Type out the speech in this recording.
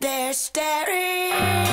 They're staring.